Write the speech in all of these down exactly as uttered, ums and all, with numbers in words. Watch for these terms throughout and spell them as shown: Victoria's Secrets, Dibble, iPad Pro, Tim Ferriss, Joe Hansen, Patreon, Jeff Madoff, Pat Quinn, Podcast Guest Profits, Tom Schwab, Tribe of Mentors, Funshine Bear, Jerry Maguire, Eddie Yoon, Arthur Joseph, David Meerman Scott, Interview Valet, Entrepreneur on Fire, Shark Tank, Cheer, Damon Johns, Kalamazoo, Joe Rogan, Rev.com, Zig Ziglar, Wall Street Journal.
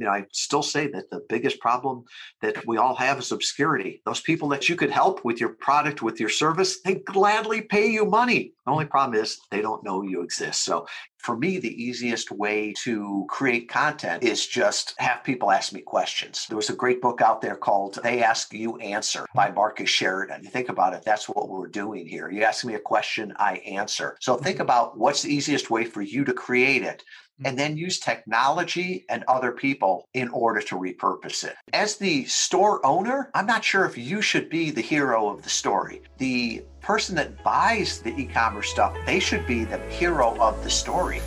you know, I still say that the biggest problem that we all have is obscurity. Those people that you could help with your product, with your service, they gladly pay you money. The only problem is they don't know you exist. So for me, the easiest way to create content is just have people ask me questions. There was a great book out there called They Ask You Answer by Marcus Sheridan. You think about it, that's what we're doing here. You ask me a question, I answer. So think about what's the easiest way for you to create it, and then use technology and other people in order to repurpose it. As the store owner, I'm not sure if you should be the hero of the story. The person that buys the e-commerce stuff, they should be the hero of the story.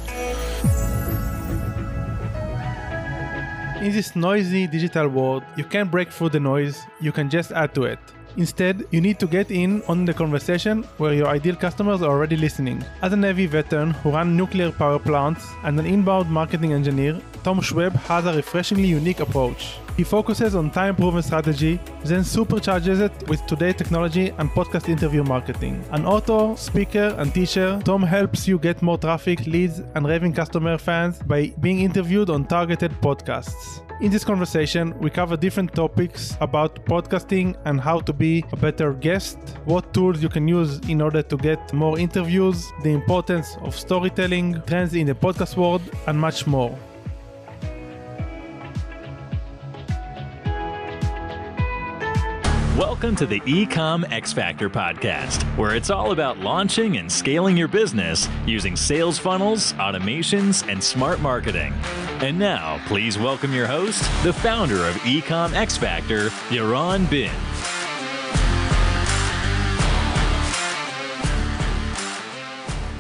In this noisy digital world, you can't break through the noise, you can just add to it. Instead, you need to get in on the conversation where your ideal customers are already listening. As a Navy veteran who ran nuclear power plants and an inbound marketing engineer, Tom Schwab has a refreshingly unique approach. He focuses on time-proven strategy, then supercharges it with today's technology and podcast interview marketing. An author, speaker, and teacher, Tom helps you get more traffic, leads, and raving customer fans by being interviewed on targeted podcasts. In this conversation, we cover different topics about podcasting and how to be a better guest, what tools you can use in order to get more interviews, the importance of storytelling, trends in the podcast world, and much more. Welcome to the EcomXFactor podcast, where it's all about launching and scaling your business using sales funnels, automations, and smart marketing. And now, please welcome your host, the founder of EcomXFactor, Yaron Been.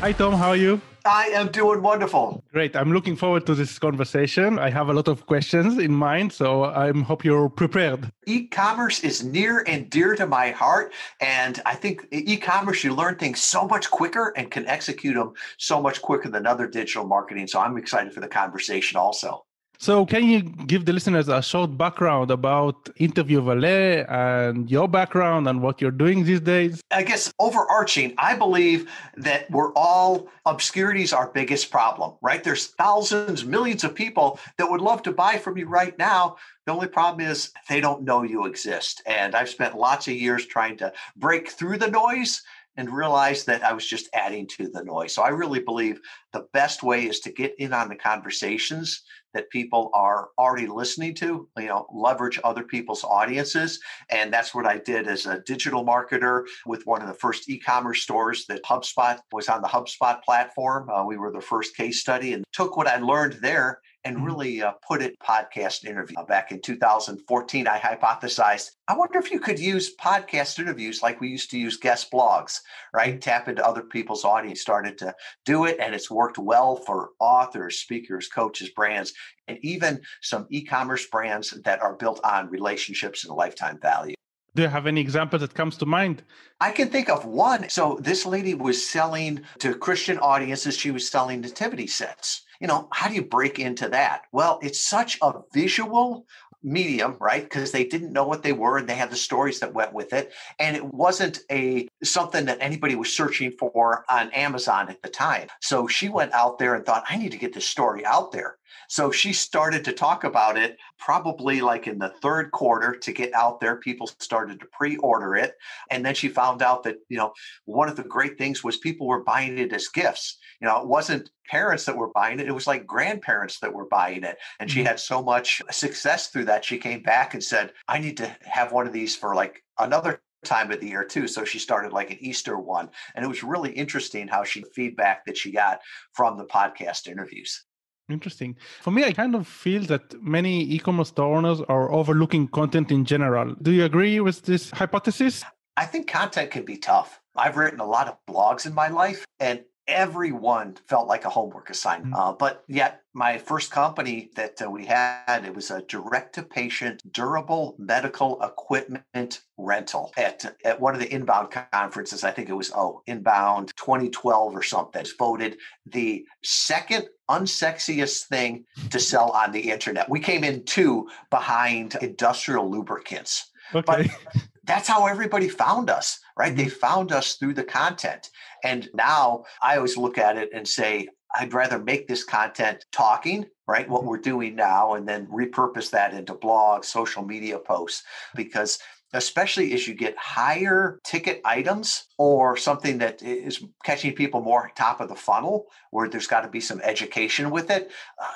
Hi, Tom. How are you? I am doing wonderful. Great. I'm looking forward to this conversation. I have a lot of questions in mind, so I hope you're prepared. E-commerce is near and dear to my heart. And I think e-commerce, you learn things so much quicker and can execute them so much quicker than other digital marketing. So I'm excited for the conversation also. So can you give the listeners a short background about Interview Valet and your background and what you're doing these days? I guess overarching, I believe that we're all, obscurity is our biggest problem, right? There's thousands, millions of people that would love to buy from you right now. The only problem is they don't know you exist. And I've spent lots of years trying to break through the noise and realized that I was just adding to the noise. So I really believe the best way is to get in on the conversations that people are already listening to, you know, leverage other people's audiences. And that's what I did as a digital marketer with one of the first e-commerce stores that HubSpot was on the HubSpot platform. Uh, we were the first case study and took what I learned there and really uh, put it podcast interview. Uh, back in two thousand fourteen, I hypothesized, I wonder if you could use podcast interviews like we used to use guest blogs, right? Tap into other people's audience, started to do it. And it's worked well for authors, speakers, coaches, brands, and even some e-commerce brands that are built on relationships and lifetime value. Do you have any example that comes to mind? I can think of one. So this lady was selling to Christian audiences. She was selling nativity sets. You know, how do you break into that? Well, it's such a visual medium, right? Because they didn't know what they were and they had the stories that went with it. And it wasn't a something that anybody was searching for on Amazon at the time. So she went out there and thought, I need to get this story out there. So she started to talk about it probably like in the third quarter to get out there. People started to pre-order it. And then she found out that, you know, one of the great things was people were buying it as gifts. You know, it wasn't parents that were buying it. It was like grandparents that were buying it. And she had so much success through that. She came back and said, I need to have one of these for like another time of the year too. So she started like an Easter one. And it was really interesting how she feedback that she got from the podcast interviews. Interesting. For me, I kind of feel that many e-commerce store owners are overlooking content in general. Do you agree with this hypothesis? I think content can be tough. I've written a lot of blogs in my life and everyone felt like a homework assignment. Mm-hmm. Uh, but yet my first company that uh, we had, it was a direct-to-patient durable medical equipment rental at, at one of the Inbound conferences. I think it was, oh, Inbound twenty twelve or something. It's voted the second unsexiest thing to sell on the internet. We came in two behind industrial lubricants. Okay. But that's how everybody found us, right? They found us through the content. And now I always look at it and say, I'd rather make this content talking, right? What we're doing now, and then repurpose that into blogs, social media posts, because especially as you get higher ticket items or something that is catching people more top of the funnel, where there's got to be some education with it.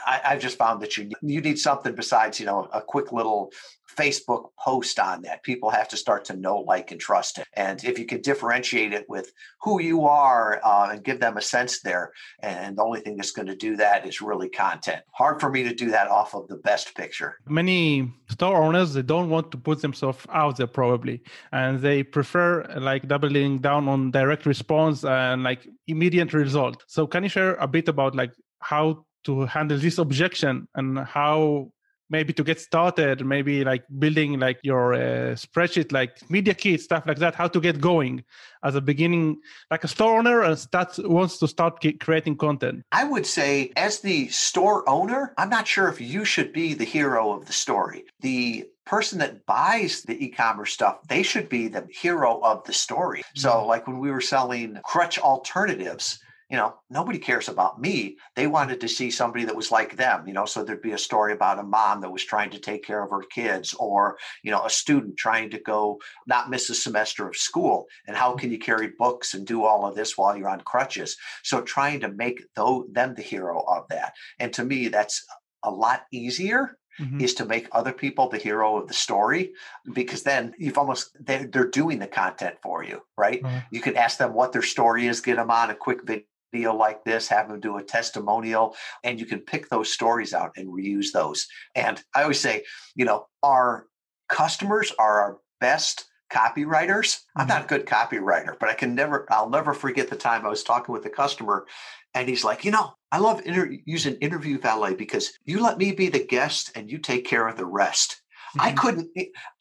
I, I've just found that you, you need something besides, you know, a quick little Facebook post on that. People have to start to know, like, and trust it. And if you can differentiate it with who you are uh, and give them a sense there, and the only thing that's going to do that is really content. Hard for me to do that off of the best picture. Many store owners, they don't want to put themselves out there probably, and they prefer like doubling down on direct response and like immediate result. So can you share a bit about like how to handle this objection and how maybe to get started, maybe like building like your uh, spreadsheet, like media kit, stuff like that, how to get going as a beginning, like a store owner and starts, wants to start creating content? I would say as the store owner, I'm not sure if you should be the hero of the story. The person that buys the e-commerce stuff, they should be the hero of the story. Mm-hmm. So like when we were selling crutch alternatives, you know, nobody cares about me. They wanted to see somebody that was like them, you know, so there'd be a story about a mom that was trying to take care of her kids, or, you know, a student trying to go not miss a semester of school. And how can you carry books and do all of this while you're on crutches? So trying to make though them the hero of that. And to me, that's a lot easier. Mm-hmm. Is to make other people the hero of the story, because then you've almost, they're, they're doing the content for you, right? Mm-hmm. You can ask them what their story is, get them on a quick video video like this, have them do a testimonial, and you can pick those stories out and reuse those. And I always say, you know, our customers are our best copywriters. Mm-hmm. I'm not a good copywriter, but I can never, I'll never forget the time I was talking with a customer and he's like, you know, I love inter- using Interview Valet because you let me be the guest and you take care of the rest. Mm-hmm. I couldn't,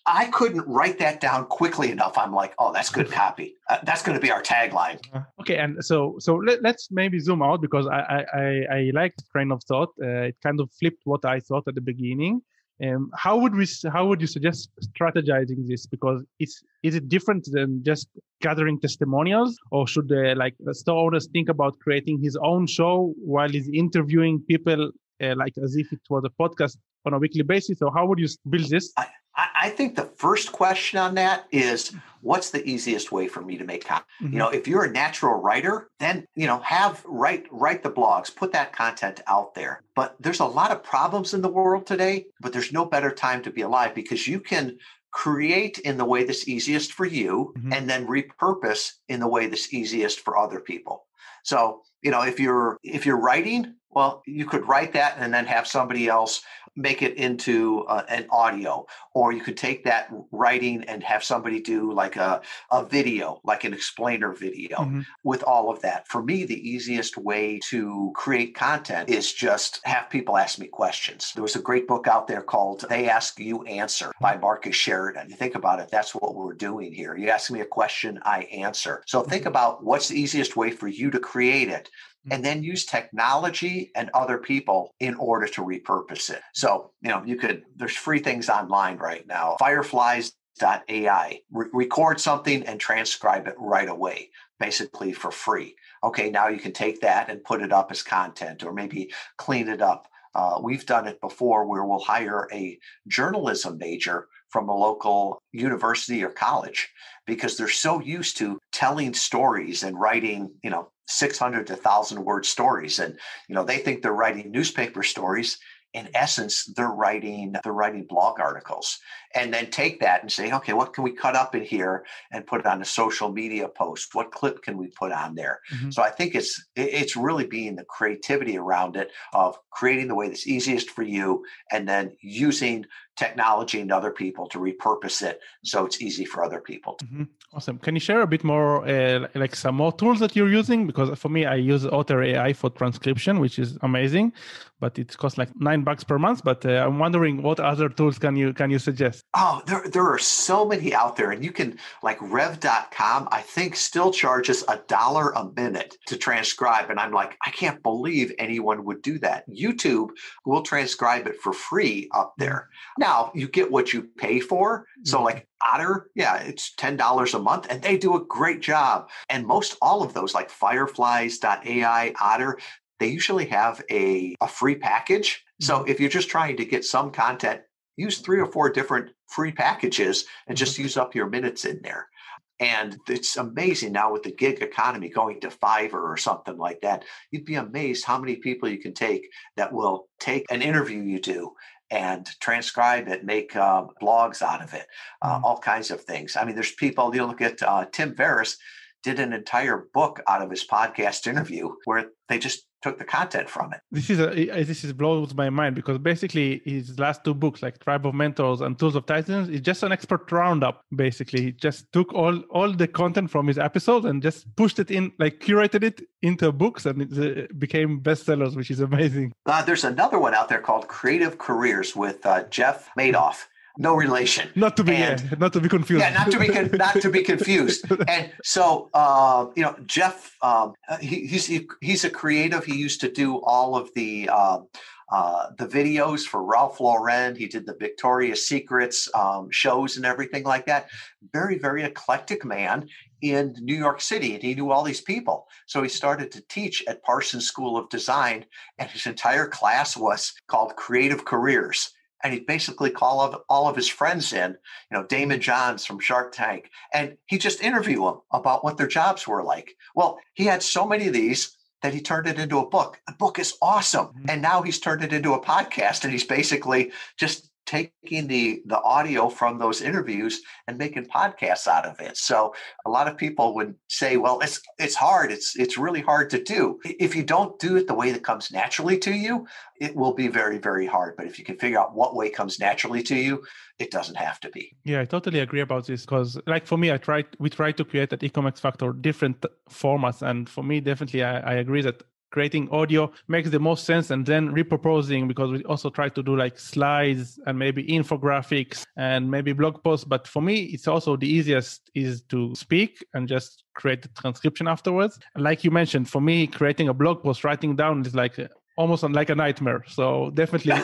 I couldn't write that down quickly enough. I'm like, oh, that's good copy. Uh, that's going to be our tagline. Okay, and so so let, let's maybe zoom out, because I I, I, I like the train of thought. Uh, it kind of flipped what I thought at the beginning. Um, how would we? How would you suggest strategizing this? Because it's is it different than just gathering testimonials, or should they, like the store owners think about creating his own show while he's interviewing people? Uh, like as if it was a podcast on a weekly basis. So how would you build this? I, I think the first question on that is, what's the easiest way for me to make content? Mm-hmm. You know, if you're a natural writer, then, you know, have write, write the blogs, put that content out there. But there's a lot of problems in the world today, but there's no better time to be alive, because you can create in the way that's easiest for you, mm-hmm. and then repurpose in the way that's easiest for other people. So, you know, if you're if you're writing, well, you could write that and then have somebody else make it into uh, an audio, or you could take that writing and have somebody do like a, a video, like an explainer video, mm-hmm. with all of that. For me, the easiest way to create content is just have people ask me questions. There was a great book out there called They Ask You Answer by Marcus Sheridan. You think about it, that's what we're doing here. You ask me a question, I answer. So think mm-hmm. about what's the easiest way for you to create it, and then use technology and other people in order to repurpose it. So, you know, you could, there's free things online right now. Fireflies dot A I, re- record something and transcribe it right away, basically for free. Okay, now you can take that and put it up as content, or maybe clean it up. Uh, we've done it before where we'll hire a journalism major from a local university or college, because they're so used to telling stories and writing, you know, six hundred to one thousand word stories. And, you know, they think they're writing newspaper stories. In essence, they're writing, they're writing blog articles, and then take that and say, okay, what can we cut up in here and put it on a social media post? What clip can we put on there? Mm-hmm. So I think it's, it's really being the creativity around it of creating the way that's easiest for you, and then using technology and other people to repurpose it so it's easy for other people. Mm-hmm. Awesome. Can you share a bit more, uh, like some more tools that you're using? Because for me, I use Otter A I for transcription, which is amazing, but it costs like nine bucks per month. But uh, I'm wondering what other tools can you can you suggest? Oh, there there are so many out there, and you can, like Rev dot com, I think still charges a dollar a minute to transcribe, and I'm like, I can't believe anyone would do that. YouTube will transcribe it for free up there. Now, Now you get what you pay for. So like Otter, yeah, it's ten dollars a month, and they do a great job. And most all of those, like Fireflies dot A I, Otter, they usually have a, a free package. So if you're just trying to get some content, use three or four different free packages and just use up your minutes in there. And it's amazing now with the gig economy going to Fiverr or something like that, you'd be amazed how many people you can take that will take an interview you do and transcribe it, make uh, blogs out of it, uh, all kinds of things. I mean, there's people, you know, look at uh, Tim Ferriss did an entire book out of his podcast interview where they just took the content from it. This is a, this is blows my mind, because basically his last two books, like Tribe of Mentors and Tools of Titans, is just an expert roundup. Basically, he just took all, all the content from his episodes and just pushed it in, like curated it into books, and it became bestsellers, which is amazing. Uh, there's another one out there called Creative Careers with uh, Jeff Madoff. No relation. Not to be, and, yeah, not to be confused. Yeah, not to be, con- not to be confused. And so, uh, you know, Jeff, um, he, he's he, he's a creative. He used to do all of the uh, uh, the videos for Ralph Lauren. He did the Victoria's Secrets um, shows and everything like that. Very, very eclectic man in New York City, and he knew all these people. So he started to teach at Parsons School of Design, and his entire class was called Creative Careers. And he'd basically call up all of his friends in, you know, Damon Johns from Shark Tank, and he'd just interview them about what their jobs were like. Well, he had so many of these that he turned it into a book. The book is awesome. Mm-hmm. And now he's turned it into a podcast, and he's basically just taking the, the audio from those interviews and making podcasts out of it. So a lot of people would say, well, it's it's hard. It's it's really hard to do. If you don't do it the way that comes naturally to you, it will be very, very hard. But if you can figure out what way comes naturally to you, it doesn't have to be. Yeah, I totally agree about this, because like for me, I tried, we tried to create at EcomXFactor different formats. And for me, definitely, I, I agree that creating audio makes the most sense, and then repurposing, because we also try to do like slides and maybe infographics and maybe blog posts. But for me, it's also the easiest is to speak and just create the transcription afterwards. Like you mentioned, for me, creating a blog post, writing down is like almost like a nightmare. So definitely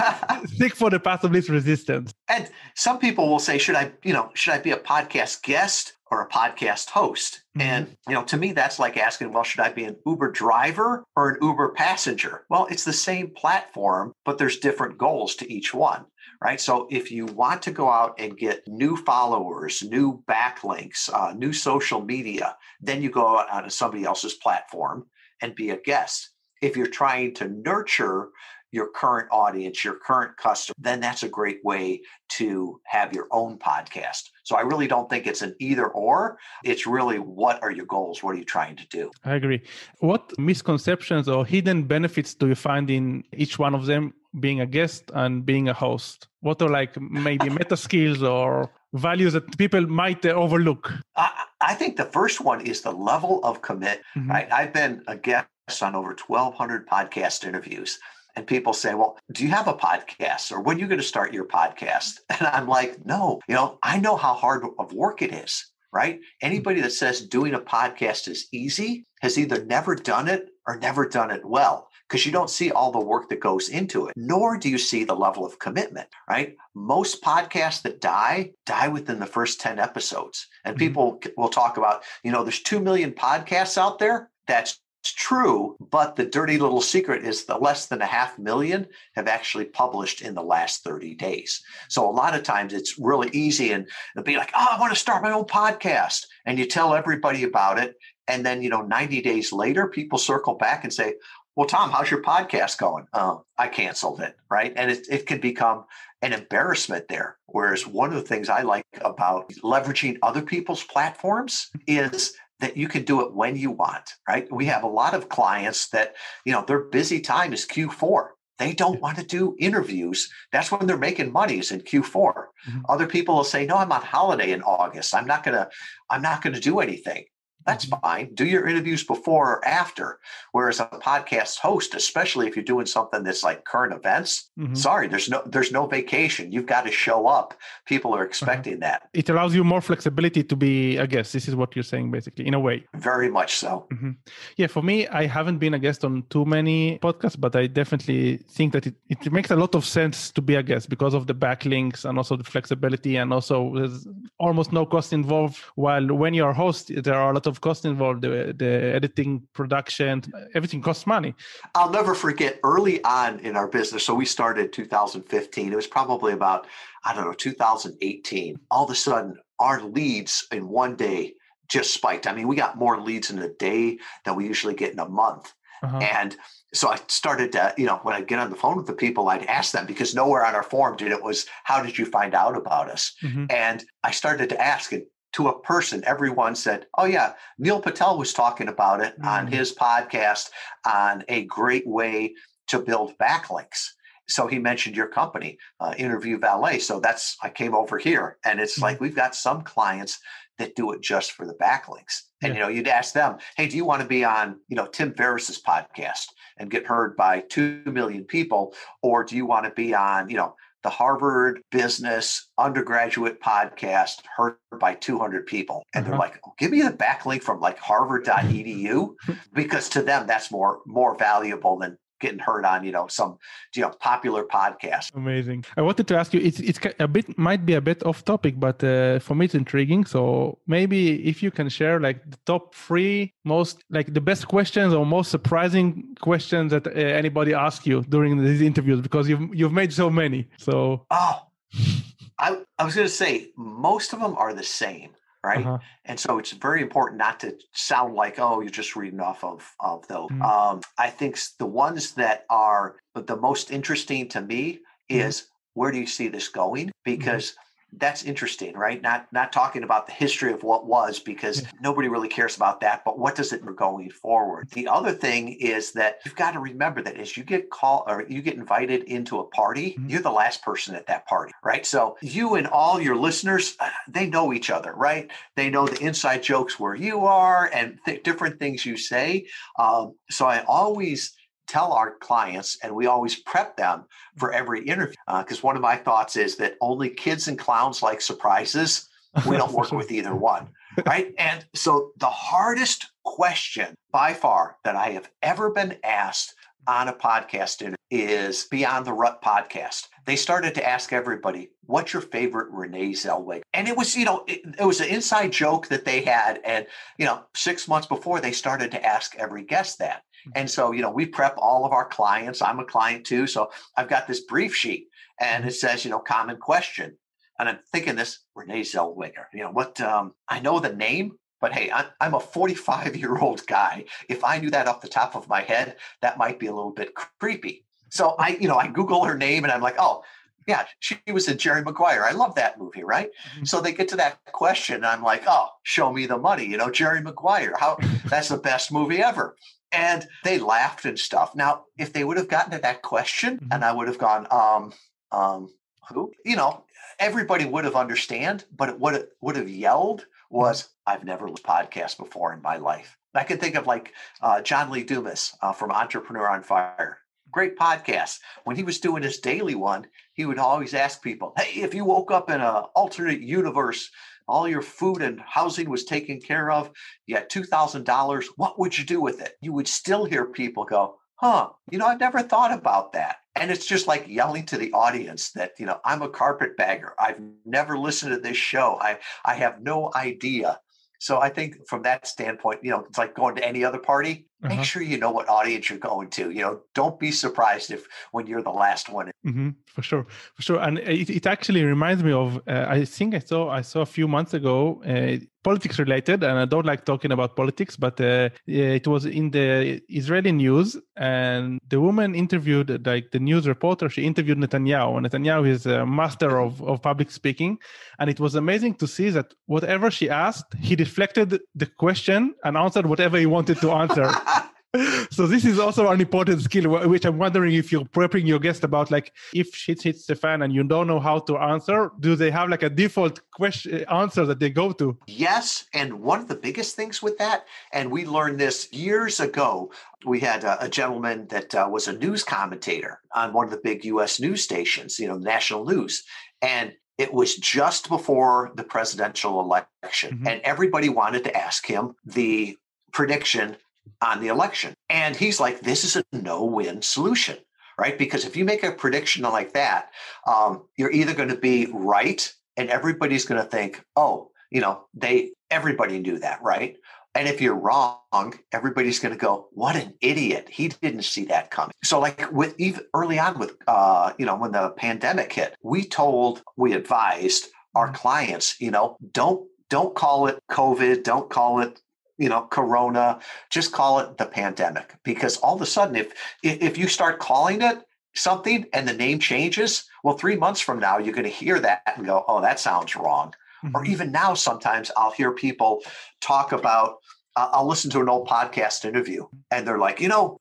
stick for the path of least resistance. And some people will say, should I, you know, should I be a podcast guest or a podcast host? Mm-hmm. And, you know, to me, that's like asking, well, should I be an Uber driver or an Uber passenger? Well, it's the same platform, but there's different goals to each one, right? So if you want to go out and get new followers, new backlinks, uh, new social media, then you go out onto somebody else's platform and be a guest. If you're trying to nurture your current audience, your current customer, then that's a great way to have your own podcast. So I really don't think it's an either or. It's really, what are your goals? What are you trying to do? I agree. What misconceptions or hidden benefits do you find in each one of them, being a guest and being a host? What are like maybe meta skills or values that people might overlook? I, I think the first one is the level of commit, mm-hmm. right? I've been a guest on over twelve hundred podcast interviews. And people say, well, do you have a podcast, or when are you going to start your podcast? And I'm like, no, you know, I know how hard of work it is, right? Anybody that says doing a podcast is easy has either never done it or never done it well, because you don't see all the work that goes into it, nor do you see the level of commitment, right? Most podcasts that die, die within the first ten episodes. And mm-hmm. people will talk about, you know, there's two million podcasts out there. That's It's true, but the dirty little secret is that less than a half million have actually published in the last thirty days. So a lot of times it's really easy, and it'll be like, oh, I want to start my own podcast. And you tell everybody about it. And then, you know, ninety days later, people circle back and say, well, Tom, how's your podcast going? Oh, I canceled it, right? And it, it can become an embarrassment there. Whereas one of the things I like about leveraging other people's platforms is that you can do it when you want, right? We have a lot of clients that, you know, their busy time is Q four. They don't want to do interviews. That's when they're making money, is in Q four. Mm-hmm. Other people will say, no, I'm on holiday in August. I'm not going to, I'm not going to do anything. That's fine. Do your interviews before or after. Whereas a podcast host, especially if you're doing something that's like current events, mm-hmm. sorry, there's no there's no vacation. You've got to show up. People are expecting uh-huh. that. It allows you more flexibility to be a guest. This is what you're saying, basically, in a way. Very much so. Mm-hmm. Yeah, for me, I haven't been a guest on too many podcasts, but I definitely think that it, it makes a lot of sense to be a guest because of the backlinks and also the flexibility, and also there's almost no cost involved, while when you're a host, there are a lot of costs involved. The, the editing, production, everything costs money. I'll never forget early on in our business. So we started in two thousand fifteen. It was probably about, I don't know, two thousand eighteen. All of a sudden, our leads in one day just spiked. I mean, we got more leads in a day than we usually get in a month. Uh-huh. And so I started to, you know, when I'd get on the phone with the people, I'd ask them, because nowhere on our form did it was, how did you find out about us? Mm-hmm. And I started to ask it to a person. Everyone said, oh yeah, Neil Patel was talking about it mm-hmm. on his podcast on a great way to build backlinks. So he mentioned your company, uh, Interview Valet. So that's, I came over here and it's mm-hmm. like, we've got some clients that do it just for the backlinks. And, yeah. you know, you'd ask them, hey, do you want to be on, you know, Tim Ferriss's podcast and get heard by two million people? Or do you want to be on, you know, the Harvard Business Undergraduate Podcast heard by two hundred people? And uh-huh. they're like, oh, give me the backlink from like harvard dot e d u, because to them, that's more, more valuable than getting heard on, you know, some, you know, popular podcast. Amazing. I wanted to ask you, it's, it's a bit, might be a bit off topic, but uh, for me, it's intriguing. So maybe if you can share like the top three most, like the best questions or most surprising questions that uh, anybody asks you during these interviews, because you've, you've made so many. So. Oh, I, I was going to say, most of them are the same. Right. Uh-huh. And so it's very important not to sound like, oh, you're just reading off of, of those. Mm-hmm. Um, I think the ones that are the most interesting to me is mm-hmm. where do you see this going? Because mm-hmm. that's interesting, right? Not not talking about the history of what was, because yeah. nobody really cares about that. But what does it mean going forward? The other thing is that you've got to remember that as you get called or you get invited into a party, mm-hmm. you're the last person at that party, right? So you and all your listeners, they know each other, right? They know the inside jokes where you are and th- different things you say. Um, so I always tell our clients, and we always prep them for every interview, because uh, one of my thoughts is that only kids and clowns like surprises. We don't work with either one, right? And so the hardest question by far that I have ever been asked on a podcast interview is Beyond the Rut Podcast. They started to ask everybody, what's your favorite Renee Zellweger? And it was, you know, it, it was an inside joke that they had. And, you know, six months before, they started to ask every guest that. And so, you know, we prep all of our clients. I'm a client too. So I've got this brief sheet and it says, you know, common question. And I'm thinking this, Renee Zellweger, you know, what, um, I know the name, but hey, I'm, I'm a forty-five year old guy. If I knew that off the top of my head, that might be a little bit creepy. So I, you know, I Google her name and I'm like, oh yeah, she was in Jerry Maguire. I love that movie, right? Mm-hmm. So they get to that question and I'm like, oh, show me the money, you know, Jerry Maguire, how that's the best movie ever. And they laughed and stuff. Now, if they would have gotten to that question mm-hmm. and I would have gone, um, um, who, you know, everybody would have understand, but what it would have yelled was, I've never listened to a podcast before in my life. And I can think of like uh, John Lee Dumas uh, from Entrepreneur on Fire. Great podcast. When he was doing his daily one, he would always ask people, hey, if you woke up in an alternate universe, all your food and housing was taken care of, you had two thousand dollars, what would you do with it? You would still hear people go, huh, you know, I've never thought about that. And it's just like yelling to the audience that, you know, I'm a carpetbagger. I've never listened to this show. I, I have no idea. So I think from that standpoint, you know, it's like going to any other party. Make uh-huh. sure you know what audience you're going to. You know, don't be surprised if when you're the last one. Mm-hmm. For sure, for sure. And it, it actually reminds me of uh, I think I saw I saw a few months ago uh, politics related, and I don't like talking about politics, but uh, it was in the Israeli news, and the woman interviewed like the news reporter. She interviewed Netanyahu, and Netanyahu is a master of of public speaking, and it was amazing to see that whatever she asked, he deflected the question and answered whatever he wanted to answer. So this is also an important skill, which I'm wondering if you're prepping your guest about, like if shit hits the fan and you don't know how to answer, do they have like a default question answer that they go to? Yes. And one of the biggest things with that, and we learned this years ago, we had a, a gentleman that uh, was a news commentator on one of the big U S news stations, you know, national news. And it was just before the presidential election. Mm-hmm. And everybody wanted to ask him the prediction on the election. And he's like, this is a no-win solution, right? Because if you make a prediction like that, um, you're either going to be right and everybody's going to think, oh, you know, they, everybody knew that, right? And if you're wrong, everybody's going to go, what an idiot. He didn't see that coming. So like with even early on with, uh, you know, when the pandemic hit, we told, we advised our clients, you know, don't, don't call it COVID. Don't call it, you know, Corona, just call it the pandemic, because all of a sudden, if, if you start calling it something and the name changes, well, three months from now, you're going to hear that and go, oh, that sounds wrong. Mm-hmm. Or even now, sometimes I'll hear people talk about, uh, I'll listen to an old podcast interview and they're like, you know,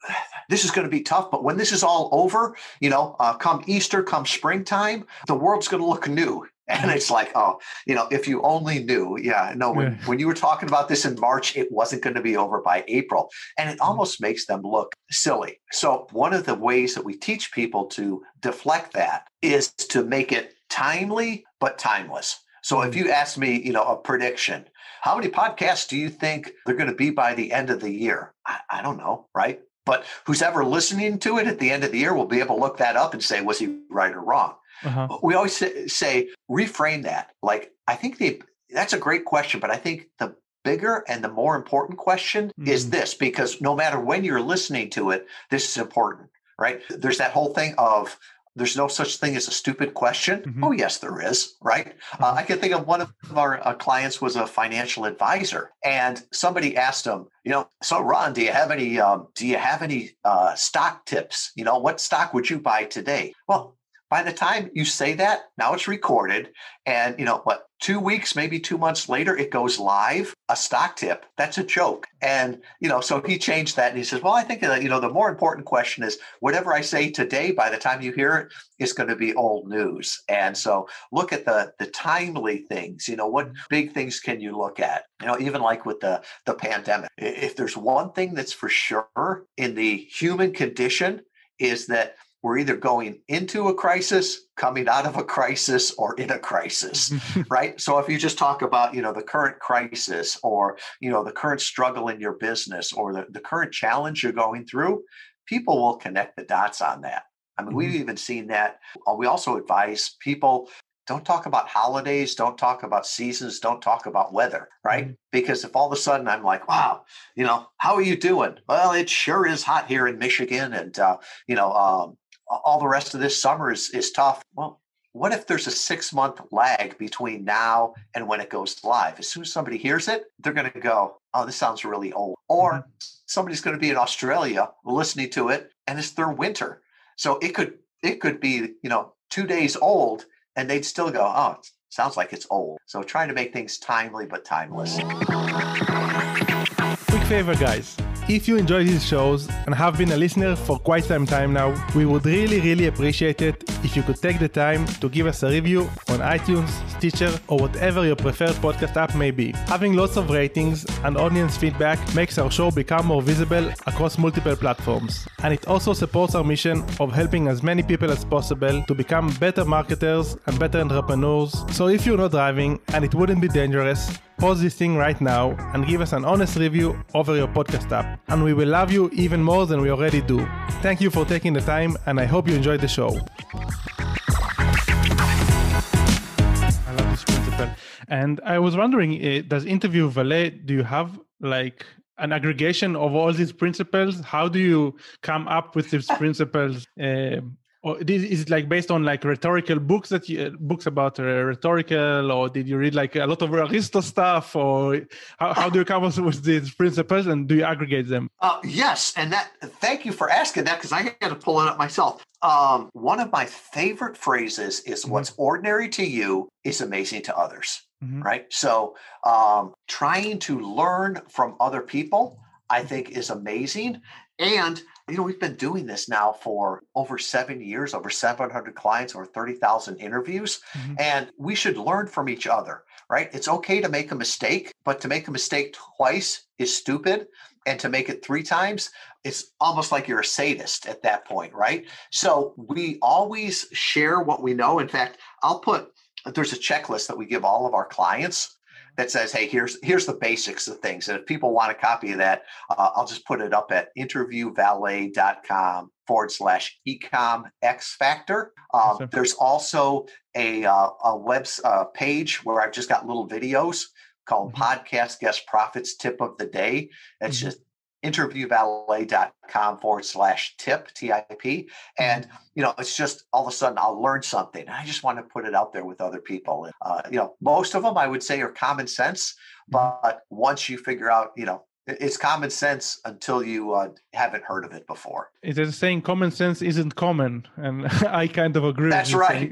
this is going to be tough, but when this is all over, you know, uh, come Easter, come springtime, the world's going to look new. And it's like, oh, you know, if you only knew. Yeah, no, when, yeah. when you were talking about this in March, it wasn't going to be over by April. And it almost makes them look silly. So one of the ways that we teach people to deflect that is to make it timely, but timeless. So if you ask me, you know, a prediction, how many podcasts do you think they're going to be by the end of the year? I, I don't know, right? But who's ever listening to it at the end of the year will be able to look that up and say, was he right or wrong? Uh-huh. We always say, say, reframe that. Like, I think the, that's a great question, but I think the bigger and the more important question mm-hmm. is this, because no matter when you're listening to it, this is important, right? There's that whole thing of there's no such thing as a stupid question. Mm-hmm. Oh, yes, there is, right? Mm-hmm. Uh, I can think of one of our uh, clients was a financial advisor, and somebody asked him, you know, so Ron, do you have any, um, do you have any uh, stock tips? You know, what stock would you buy today? Well, by the time you say that, now it's recorded. And, you know, what, two weeks, maybe two months later, it goes live, a stock tip. That's a joke. And, you know, so he changed that and he says, well, I think that, you know, the more important question is whatever I say today, by the time you hear it, it's going to be old news. And so look at the the timely things, you know, what big things can you look at? You know, even like with the, the pandemic, if there's one thing that's for sure in the human condition is that we're either going into a crisis, coming out of a crisis, or in a crisis, right? So if you just talk about, you know, the current crisis or, you know, the current struggle in your business or the, the current challenge you're going through, people will connect the dots on that. I mean, mm-hmm. we've even seen that. We also advise people, don't talk about holidays, don't talk about seasons, don't talk about weather, right? Mm-hmm. Because if all of a sudden I'm like, wow, you know, how are you doing? Well, it sure is hot here in Michigan. And, uh, you know, um, all the rest of this summer is, is tough. Well, what if there's a six month lag between now and when it goes live? As soon as somebody hears it, they're going to go, oh, this sounds really old. Or mm-hmm. somebody's going to be in Australia listening to it and it's their winter. So it could, it could be, you know, two days old and they'd still go, oh, it sounds like it's old. So trying to make things timely, but timeless. Quick favor, guys. If you enjoy these shows and have been a listener for quite some time now, we would really, really appreciate it if you could take the time to give us a review on iTunes, Stitcher, or whatever your preferred podcast app may be. Having lots of ratings and audience feedback makes our show become more visible across multiple platforms. And it also supports our mission of helping as many people as possible to become better marketers and better entrepreneurs. So if you're not driving and it wouldn't be dangerous, pause this thing right now and give us an honest review over your podcast app. And we will love you even more than we already do. Thank you for taking the time, and I hope you enjoyed the show. I love this principle. And I was wondering, does Interview Valet, do you have like an aggregation of all these principles? How do you come up with these principles? Uh, Or is it like based on like rhetorical books that you, books about uh, rhetorical, or did you read like a lot of Aristo stuff, or how, how do you come up with these principles and do you aggregate them? Uh, yes, and that. Thank you for asking that because I had to pull it up myself. Um, one of my favorite phrases is mm-hmm. "What's ordinary to you is amazing to others." Mm-hmm. Right. So, um, trying to learn from other people, I think, is amazing, and you know, we've been doing this now for over seven years, over seven hundred clients, over thirty thousand interviews, mm-hmm. and we should learn from each other, right? It's okay to make a mistake, but to make a mistake twice is stupid. And to make it three times, it's almost like you're a sadist at that point, right? So we always share what we know. In fact, I'll put, there's a checklist that we give all of our clients that says, hey, here's here's the basics of things. And if people want a copy of that, uh, I'll just put it up at interviewvalet.com forward slash EcomXFactor. Um, awesome. There's also a, uh, a web uh, page where I've just got little videos called mm-hmm. Podcast Guest Profits Tip of the Day. It's mm-hmm. just interviewvalet.com forward slash tip, T I P. And, you know, it's just all of a sudden I'll learn something. I just want to put it out there with other people. And, uh, you know, most of them I would say are common sense, but once you figure out, you know, it's common sense until you uh, haven't heard of it before. It is saying common sense isn't common. And I kind of agree. That's right.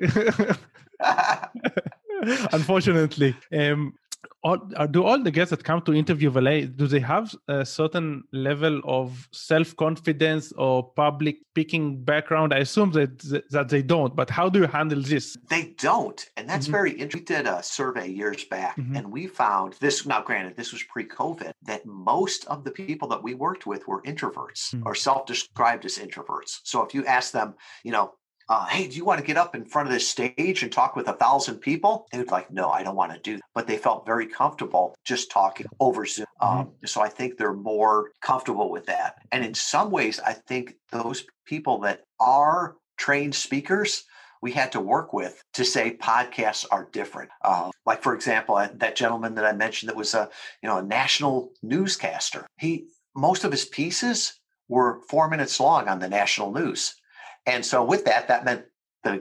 Unfortunately. Um, All, do all the guests that come to Interview Valet, do they have a certain level of self-confidence or public speaking background? I assume that that they don't, but how do you handle this? They don't. And that's mm-hmm. very interesting. We did a survey years back mm-hmm. and we found this, now granted, this was pre-COVID, that most of the people that we worked with were introverts mm-hmm. or self-described as introverts. So if you ask them, you know, Uh, hey, do you want to get up in front of this stage and talk with a thousand people? They would like, no, I don't want to do that. But they felt very comfortable just talking over Zoom. Um, mm-hmm. So I think they're more comfortable with that. And in some ways, I think those people that are trained speakers, we had to work with to say podcasts are different. Uh, like, for example, that gentleman that I mentioned that was a, you know, a national newscaster. He, most of his pieces were four minutes long on the national news. And so with that, that meant the,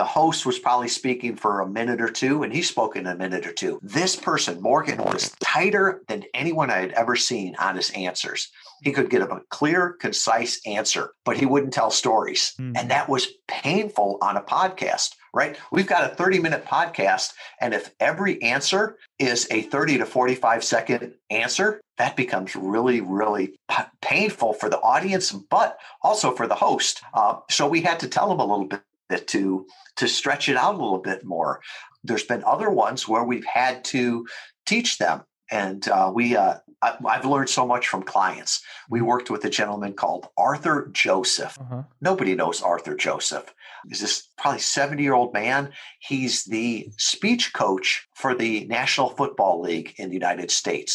the host was probably speaking for a minute or two, and he spoke in a minute or two. This person, Morgan, was tighter than anyone I had ever seen on his answers. He could give a clear, concise answer, but he wouldn't tell stories. Mm. And that was painful on a podcast, right? We've got a thirty-minute podcast, and if every answer is a thirty to forty-five second answer, that becomes really, really p- painful for the audience, but also for the host. Uh, so we had to tell him a little bit to, to stretch it out a little bit more. There's been other ones where we've had to teach them. And uh, we, uh, I, I've learned so much from clients. We worked with a gentleman called Arthur Joseph. Uh-huh. Nobody knows Arthur Joseph. He's this probably seventy-year-old man. He's the speech coach for the National Football League in the United States.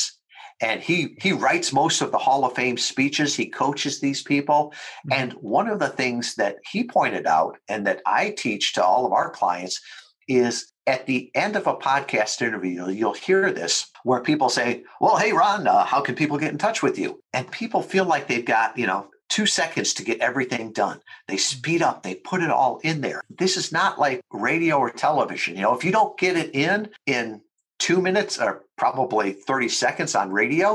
And he he writes most of the Hall of Fame speeches. He coaches these people. Mm-hmm. And one of the things that he pointed out and that I teach to all of our clients is at the end of a podcast interview, you'll hear this where people say, well, hey, Ron, uh, how can people get in touch with you? And people feel like they've got, you know, two seconds to get everything done. They speed up, they put it all in there. This is not like radio or television. You know, if you don't get it in in two minutes or probably thirty seconds on radio,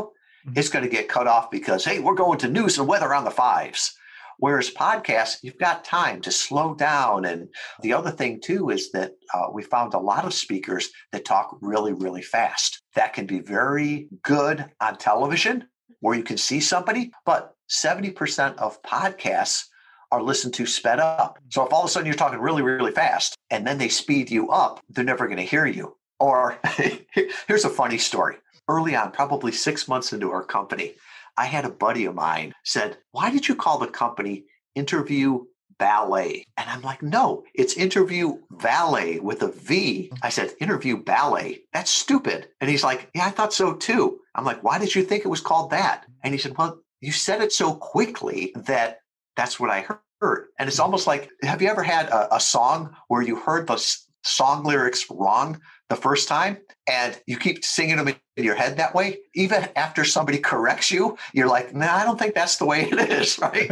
it's going to get cut off because, hey, we're going to news and weather on the fives. Whereas podcasts, you've got time to slow down. And the other thing, too, is that uh, we found a lot of speakers that talk really, really fast. That can be very good on television where you can see somebody, but seventy percent of podcasts are listened to sped up. So if all of a sudden you're talking really, really fast and then they speed you up, they're never going to hear you. Or here's a funny story. Early on, probably six months into our company, I had a buddy of mine said, why did you call the company Interview Valet? And I'm like, no, it's Interview Valet with a V. I said, Interview Valet? That's stupid. And he's like, yeah, I thought so too. I'm like, why did you think it was called that? And he said, well, you said it so quickly that that's what I heard. And it's almost like, have you ever had a, a song where you heard the song lyrics wrong the first time and you keep singing them in your head that way? Even after somebody corrects you, you're like, no, nah, I don't think that's the way it is, right?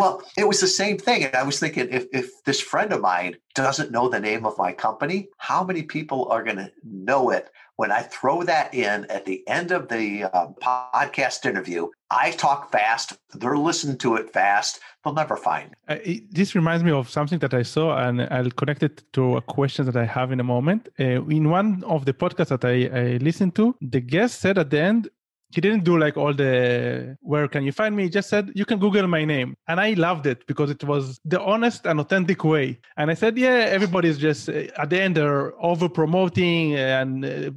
Well, it was the same thing. And I was thinking, if, if this friend of mine doesn't know the name of my company, how many people are going to know it when I throw that in at the end of the uh, podcast interview? I talk fast. They're listening to it fast. They'll never find me. Uh, it, this reminds me of something that I saw, and I'll connect it to a question that I have in a moment. Uh, in one of the podcasts that I, I listened to, the guest said at the end, he didn't do like all the, where can you find me? He just said, you can Google my name. And I loved it because it was the honest and authentic way. And I said, yeah, everybody's just, at the end, they're over promoting and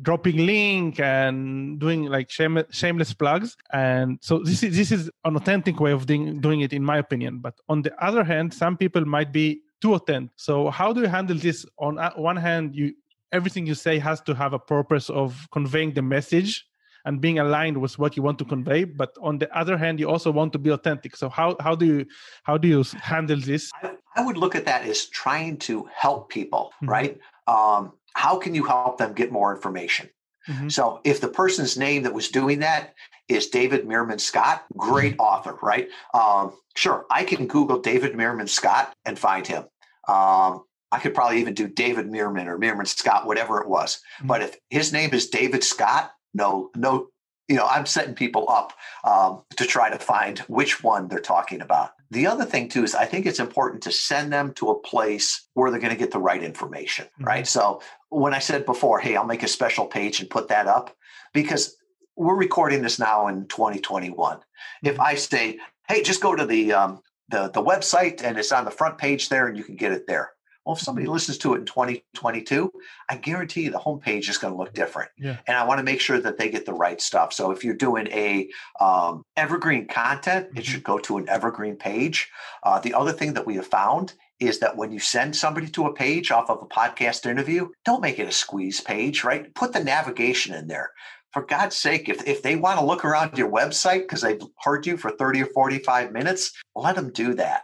dropping link and doing like shame, shameless plugs. And so this is, this is an authentic way of doing, doing it, in my opinion. But on the other hand, some people might be too authentic. So how do you handle this? On one hand, you everything you say has to have a purpose of conveying the message and being aligned with what you want to convey. But on the other hand, you also want to be authentic. So how how do you how do you handle this? I, I would look at that as trying to help people, mm-hmm. right? Um, how can you help them get more information? Mm-hmm. So if the person's name that was doing that is David Meerman Scott, great mm-hmm. author, right? Um, sure, I can Google David Meerman Scott and find him. Um, I could probably even do David Meerman or Meerman Scott, whatever it was. Mm-hmm. But if his name is David Scott, no, no, you know, I'm setting people up um, to try to find which one they're talking about. The other thing too is I think it's important to send them to a place where they're going to get the right information, mm-hmm. right? So when I said before, hey, I'll make a special page and put that up, because we're recording this now in twenty twenty-one. Mm-hmm. If I say, hey, just go to the, um, the the website and it's on the front page there and you can get it there. Well, if somebody listens to it in twenty twenty-two, I guarantee you the homepage is going to look different. Yeah. And I want to make sure that they get the right stuff. So if you're doing a um, evergreen content, mm-hmm. it should go to an evergreen page. Uh, the other thing that we have found is that when you send somebody to a page off of a podcast interview, don't make it a squeeze page, right? Put the navigation in there. For God's sake, if, if they want to look around your website because they've heard you for thirty or forty-five minutes, let them do that.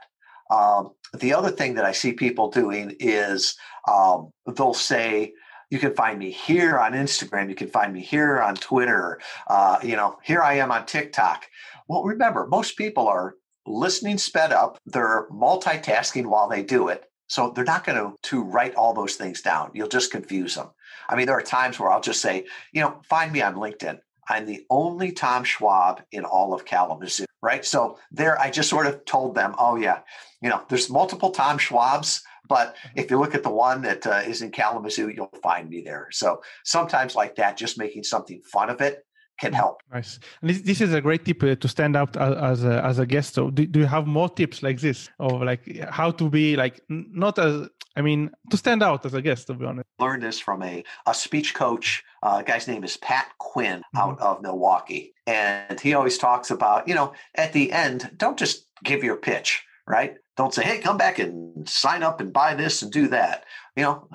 Um, the other thing that I see people doing is um, they'll say, you can find me here on Instagram. You can find me here on Twitter. Uh, you know, here I am on TikTok. Well, remember, most people are listening sped up. They're multitasking while they do it. So they're not going to, to write all those things down. You'll just confuse them. I mean, there are times where I'll just say, you know, find me on LinkedIn. I'm the only Tom Schwab in all of Kalamazoo, right? So there, I just sort of told them, oh yeah, you know, there's multiple Tom Schwabs, but if you look at the one that uh, is in Kalamazoo, you'll find me there. So sometimes like that, just making something fun of it can help. Nice. And this, this is a great tip uh, to stand out as, as a as a guest. So do, do you have more tips like this, or like how to be like not as I mean to stand out as a guest? To be honest, learned this from a a speech coach. Uh, guy's name is Pat Quinn out mm-hmm. of Milwaukee, and he always talks about, you know, at the end, don't just give your pitch, right? Don't say, hey, come back and sign up and buy this and do that. You know,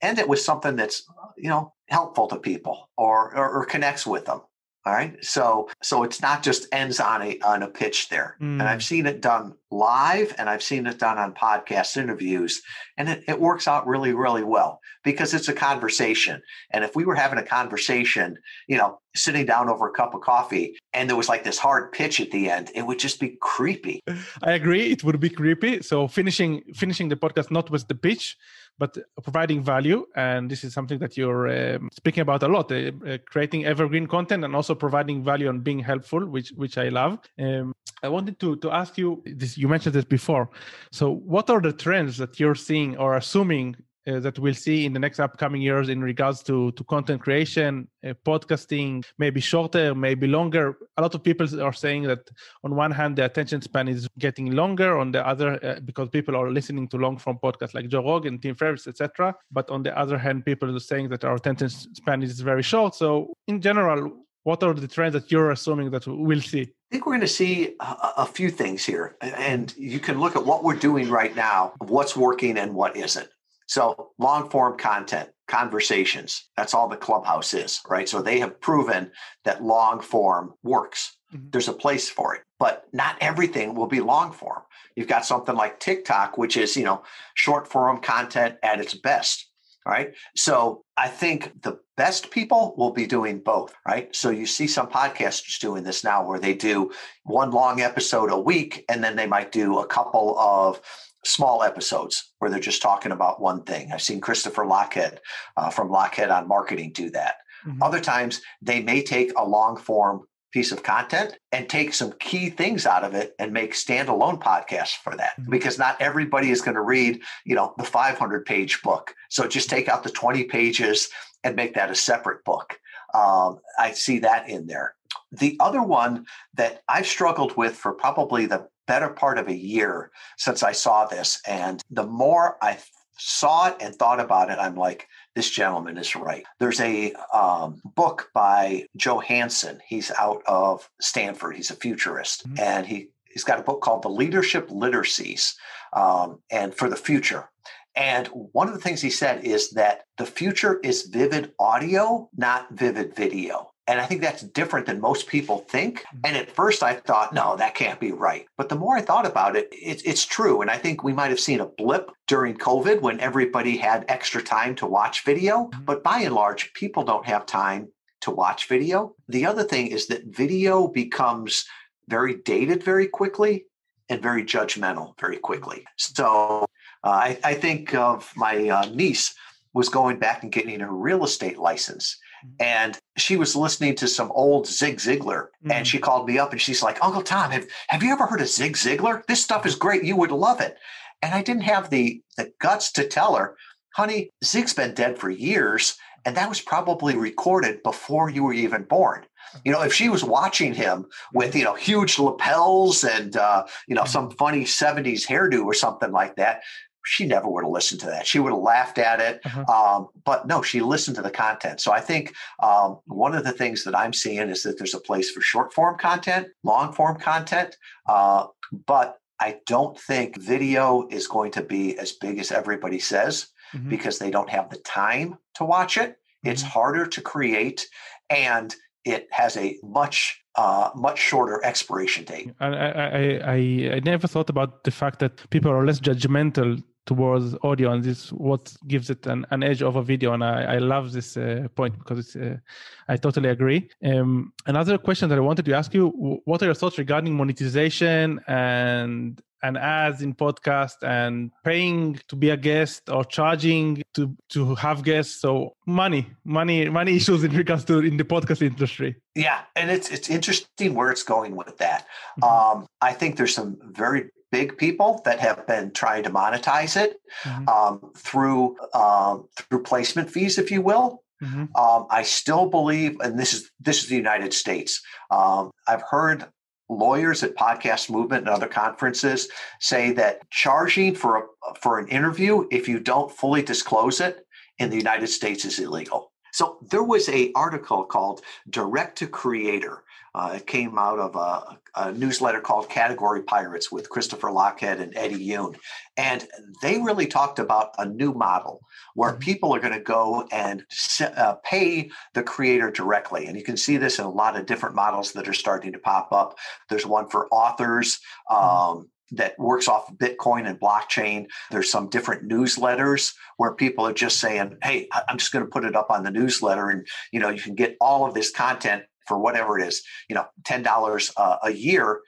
end it with something that's, you know, helpful to people or or, or connects with them. All right. So so it's not just ends on a on a pitch there. Mm. And I've seen it done live and I've seen it done on podcast interviews. And it, it works out really, really well because it's a conversation. And if we were having a conversation, you know, sitting down over a cup of coffee and there was like this hard pitch at the end, it would just be creepy. I agree. It would be creepy. So finishing finishing the podcast not with the pitch, but providing value. And this is something that you're um, speaking about a lot, uh, uh, creating evergreen content and also providing value and being helpful, which which I love. Um, I wanted to, to ask you, this, you mentioned this before. So what are the trends that you're seeing or assuming uh, that we'll see in the next upcoming years in regards to, to content creation, uh, podcasting, maybe shorter, maybe longer? A lot of people are saying that on one hand, the attention span is getting longer, on the other, uh, because people are listening to long form podcasts like Joe Rogan, Tim Ferriss, et cetera. But on the other hand, people are saying that our attention span is very short. So in general, what are the trends that you're assuming that we'll see? I think we're going to see a, a few things here. And you can look at what we're doing right now, what's working and what isn't. So long form content, conversations, that's all the Clubhouse is, right? So they have proven that long form works. Mm-hmm. There's a place for it, but not everything will be long form. You've got something like TikTok, which is, you know, short form content at its best. All right. So I think the best people will be doing both. Right. So you see some podcasters doing this now where they do one long episode a week, and then they might do a couple of small episodes where they're just talking about one thing. I've seen Christopher Lockhead uh, from Lockhead on Marketing do that. Mm-hmm. Other times they may take a long form piece of content and take some key things out of it and make standalone podcasts for that, because not everybody is going to read, you know, the five hundred page book. So just take out the twenty pages and make that a separate book. Um, I see that in there. The other one that I've struggled with for probably the better part of a year since I saw this, and the more I saw it and thought about it, I'm like, this gentleman is right. There's a um, book by Joe Hansen. He's out of Stanford. He's a futurist. Mm-hmm. And he, he's got a book called The Leadership Literacies um, and for the Future. And one of the things he said is that the future is vivid audio, not vivid video. And I think that's different than most people think. And at first I thought, no, that can't be right. But the more I thought about it, it's, it's true. And I think we might have seen a blip during COVID when everybody had extra time to watch video. But by and large, people don't have time to watch video. The other thing is that video becomes very dated very quickly and very judgmental very quickly. So uh, I, I think of my uh, niece was going back and getting her real estate license. And she was listening to some old Zig Ziglar, mm-hmm. and she called me up and she's like, Uncle Tom, have, have you ever heard of Zig Ziglar? This stuff is great. You would love it. And I didn't have the, the guts to tell her, honey, Zig's been dead for years. And that was probably recorded before you were even born. You know, if she was watching him with, you know, huge lapels and, uh, you know, mm-hmm. some funny seventies hairdo or something like that, she never would have listened to that. She would have laughed at it. Uh-huh. Um, but no, she listened to the content. So I think um, one of the things that I'm seeing is that there's a place for short form content, long form content. Uh, but I don't think video is going to be as big as everybody says, mm-hmm. because they don't have the time to watch it. It's mm-hmm. harder to create. And it has a much Uh, much shorter expiration date. I, I I I never thought about the fact that people are less judgmental towards audio, and this is what gives it an, an edge over video. And I, I love this uh, point because it's, uh, I totally agree. Um, another question that I wanted to ask you: what are your thoughts regarding monetization and and ads in podcast and paying to be a guest or charging to to have guests? So money, money, money issues in regards to in the podcast industry. Yeah, and it's it's interesting where it's going with that. Mm-hmm. Um, I think there's some very big people that have been trying to monetize it mm-hmm. um, through um, through placement fees, if you will. Mm-hmm. Um, I still believe, and this is this is the United States. Um, I've heard lawyers at Podcast Movement and other conferences say that charging for a, for an interview, if you don't fully disclose it in the United States, is illegal. So there was an article called Direct to Creator. Uh, it came out of a, a newsletter called Category Pirates with Christopher Lockhead and Eddie Yoon. And they really talked about a new model where people are going to go and uh, pay the creator directly. And you can see this in a lot of different models that are starting to pop up. There's one for authors. Um, that works off of Bitcoin and blockchain. There's some different newsletters where people are just saying, hey, I'm just going to put it up on the newsletter. And, you know, you can get all of this content for whatever it is, you know, ten dollars uh, a year.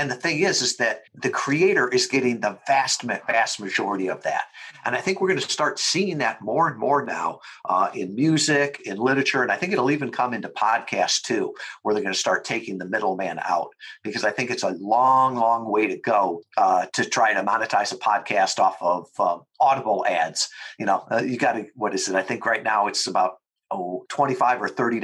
And the thing is, is that the creator is getting the vast, vast majority of that. And I think we're going to start seeing that more and more now uh, in music, in literature. And I think it'll even come into podcasts too, where they're going to start taking the middleman out, because I think it's a long, long way to go uh, to try to monetize a podcast off of um, Audible ads. You know, uh, you got to, what is it? I think right now it's about Oh, twenty-five or thirty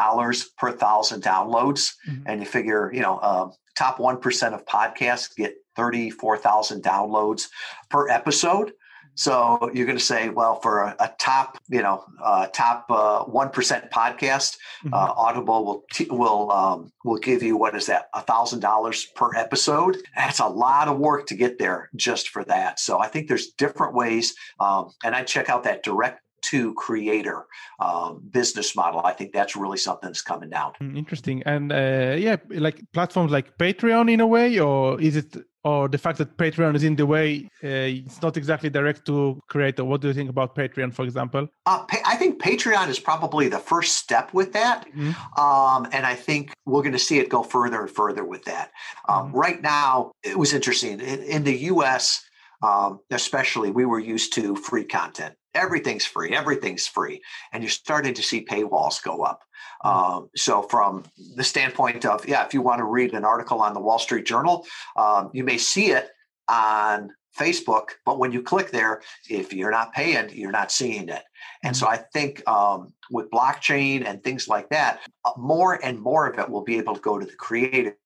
dollars per thousand downloads. Mm-hmm. And you figure, you know, uh, top one percent of podcasts get thirty-four thousand downloads per episode. So you're going to say, well, for a, a top, you know, uh, top uh, one percent podcast, mm-hmm. uh, Audible will t- will um, will give you, what is that, one thousand dollars per episode? That's a lot of work to get there just for that. So I think there's different ways. Um, and I check out that direct to creator um, business model. I think that's really something that's coming down. Interesting. And uh, yeah, like platforms like Patreon in a way, or is it, or the fact that Patreon is in the way, uh, it's not exactly direct to creator. What do you think about Patreon, for example? Uh, pa- I think Patreon is probably the first step with that. Mm-hmm. Um, and I think we're going to see it go further and further with that. Um, mm-hmm. Right now, it was interesting. In, in the U S, um, especially, we were used to free content. Everything's free. Everything's free. And you're starting to see paywalls go up. Um, so from the standpoint of, yeah, if you want to read an article on the Wall Street Journal, um, you may see it on Facebook, but when you click there, if you're not paying, you're not seeing it. And so I think um, with blockchain and things like that, more and more of it will be able to go to the creator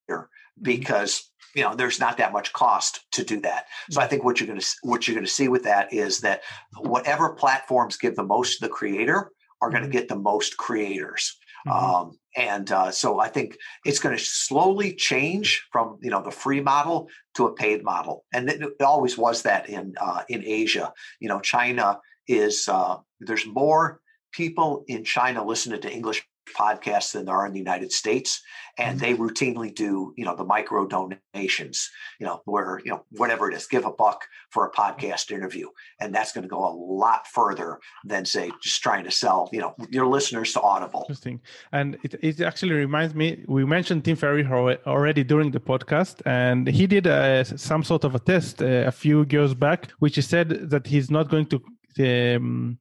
because, you know, there's not that much cost to do that. So I think what you're going to what you're going to see with that is that whatever platforms give the most to the creator are going to get the most creators. Mm-hmm. Um, and uh, so I think it's going to slowly change from, you know, the free model to a paid model. And it, it always was that in uh, in Asia. You know, China is, uh, there's more people in China listening to English podcasts than there are in the United States. And mm-hmm. they routinely do, you know, the micro donations, you know, where, you know, whatever it is, give a buck for a podcast interview. And that's going to go a lot further than, say, just trying to sell, you know, your listeners to Audible. Interesting. And it, it actually reminds me, we mentioned Tim Ferriss already during the podcast, and he did a, some sort of a test a few years back, which he said that he's not going to, um,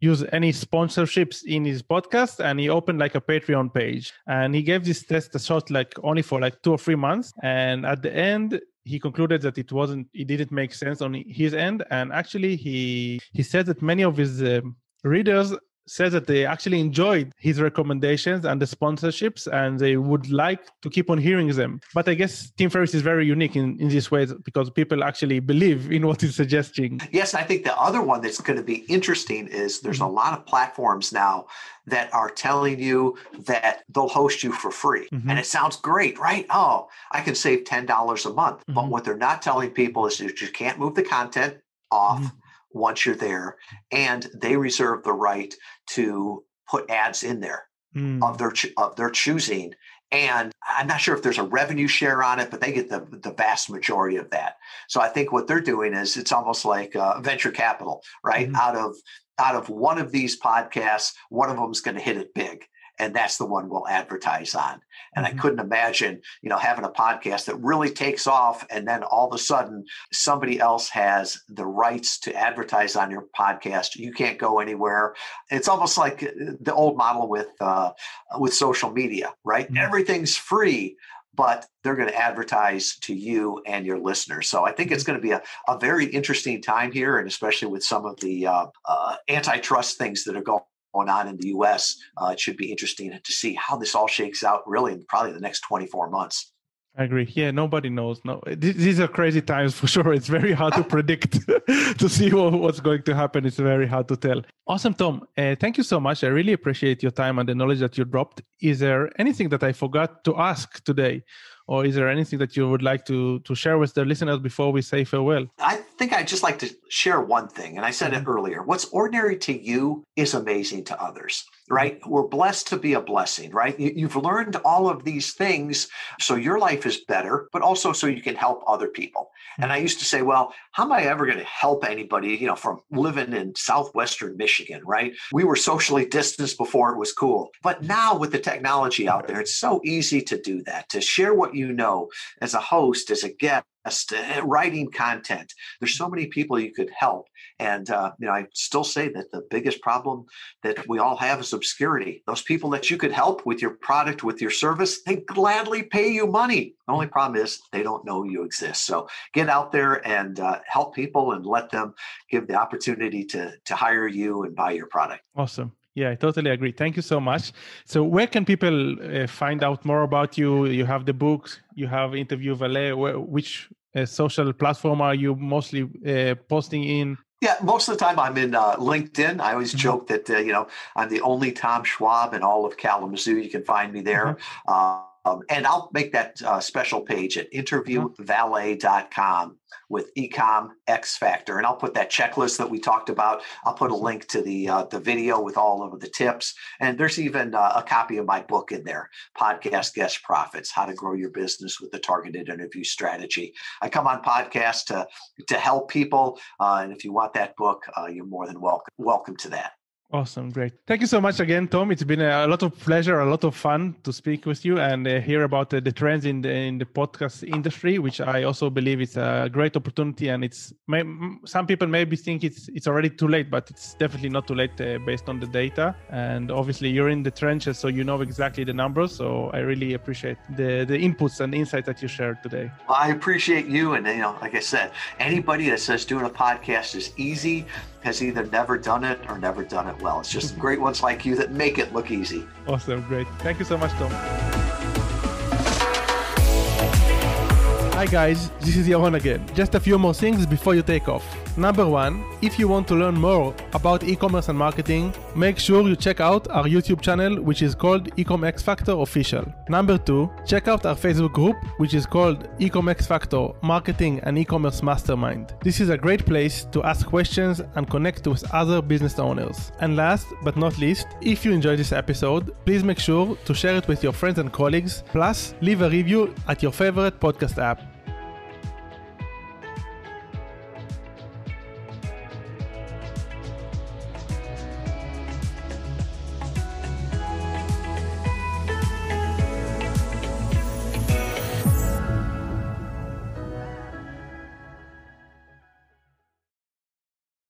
use any sponsorships in his podcast, and he opened like a Patreon page, and he gave this test a shot like only for like two or three months. And at the end, he concluded that it wasn't, it didn't make sense on his end. And actually he, he said that many of his uh, readers said that they actually enjoyed his recommendations and the sponsorships, and they would like to keep on hearing them. But I guess Tim Ferriss is very unique in, in this way, because people actually believe in what he's suggesting. Yes, I think the other one that's going to be interesting is there's mm-hmm. a lot of platforms now that are telling you that they'll host you for free. Mm-hmm. And it sounds great, right? Oh, I can save ten dollars a month. Mm-hmm. But what they're not telling people is that you can't move the content off mm-hmm. once you're there, and they reserve the right to put ads in there mm. of their of their choosing. And I'm not sure if there's a revenue share on it, but they get the, the vast majority of that. So I think what they're doing is it's almost like uh, venture capital, right? Mm. Out of out of one of these podcasts, one of them is going to hit it big, and that's the one we'll advertise on. And mm-hmm. I couldn't imagine, you know, having a podcast that really takes off, and then all of a sudden somebody else has the rights to advertise on your podcast. You can't go anywhere. It's almost like the old model with uh, with social media, right? Mm-hmm. Everything's free, but they're going to advertise to you and your listeners. So I think it's going to be a, a very interesting time here, and especially with some of the uh, uh, antitrust things that are going going on in the U S, uh, it should be interesting to see how this all shakes out really in probably the next twenty-four months. I agree. Yeah, nobody knows. No, these are crazy times for sure. It's very hard to predict, to see what's going to happen. It's very hard to tell. Awesome, Tom. Uh, thank you so much. I really appreciate your time and the knowledge that you dropped. Is there anything that I forgot to ask today? Or is there anything that you would like to, to share with the listeners before we say farewell? I think I'd just like to share one thing. And I said mm-hmm. it earlier. What's ordinary to you is amazing to others, right? We're blessed to be a blessing, right? You've learned all of these things, so your life is better, but also so you can help other people. Mm-hmm. And I used to say, well, how am I ever going to help anybody, you know, from living in Southwestern Michigan, right? We were socially distanced before it was cool. But now with the technology out there, it's so easy to do that, to share what you know, as a host, as a guest, writing content. There's so many people you could help. And, uh, you know, I still say that the biggest problem that we all have is obscurity. Those people that you could help with your product, with your service, they gladly pay you money. The only problem is they don't know you exist. So get out there and uh, help people, and let them give the opportunity to, to hire you and buy your product. Awesome. Yeah, I totally agree. Thank you so much. So where can people uh, find out more about you? You have the books, you have Interview Valet. Where, which uh, social platform are you mostly uh, posting in? Yeah, most of the time I'm in uh, LinkedIn. I always mm-hmm. joke that, uh, you know, I'm the only Tom Schwab in all of Kalamazoo. You can find me there. Mm-hmm. Uh, Um, and I'll make that uh, special page at interview valet dot com with EcomXFactor. And I'll put that checklist that we talked about. I'll put a link to the uh, the video with all of the tips. And there's even uh, a copy of my book in there, Podcast Guest Profits, How to Grow Your Business with the Targeted Interview Strategy. I come on podcasts to, to help people. Uh, and if you want that book, uh, you're more than welcome, welcome to that. Awesome. Great. Thank you so much again, Tom. It's been a lot of pleasure, a lot of fun to speak with you and uh, hear about uh, the trends in the, in the podcast industry, which I also believe is a great opportunity. And it's may, some people maybe think it's it's already too late, but it's definitely not too late uh, based on the data. And obviously you're in the trenches, so you know exactly the numbers. So I really appreciate the, the inputs and insights that you shared today. Well, I appreciate you. And, you know, like I said, anybody that says doing a podcast is easy has either never done it or never done it well. It's just great ones like you that make it look easy. Awesome. Great. Thank you so much, Tom. Hi guys, this is Yaron again. Just a few more things before you take off. Number one, if you want to learn more about e-commerce and marketing, make sure you check out our YouTube channel, which is called EcomXFactor Official. Number two, check out our Facebook group, which is called EcomXFactor Marketing and E-commerce Mastermind. This is a great place to ask questions and connect with other business owners. And last but not least, if you enjoyed this episode, please make sure to share it with your friends and colleagues. Plus, leave a review at your favorite podcast app.